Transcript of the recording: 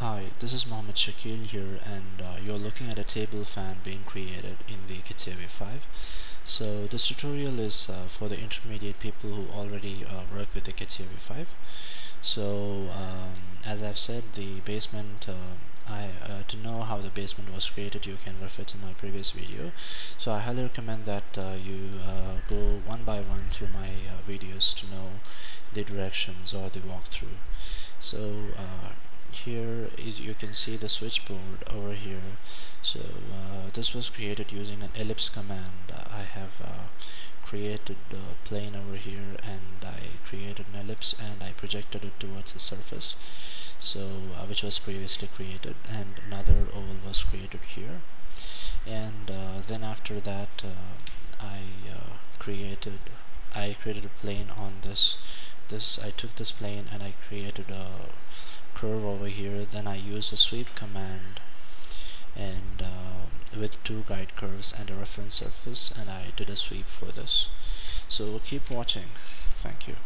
Hi, this is Mohammed Shakeel here, and you're looking at a table fan being created in the Catia V5. So this tutorial is for the intermediate people who already work with the Catia V5. So as I've said, the basement, to know how the basement was created, you can refer to my previous video. So I highly recommend that you go one by one through my videos to know the directions or the walkthrough. So here is, you can see the switchboard over here. So this was created using an ellipse command. I have created a plane over here, and I created an ellipse and I projected it towards the surface, so which was previously created, and another oval was created here. And then after that I created a plane on this. I took this plane and I created a curve over here. Then I used a sweep command and with two guide curves and a reference surface, and I did a sweep for this. So keep watching. Thank you.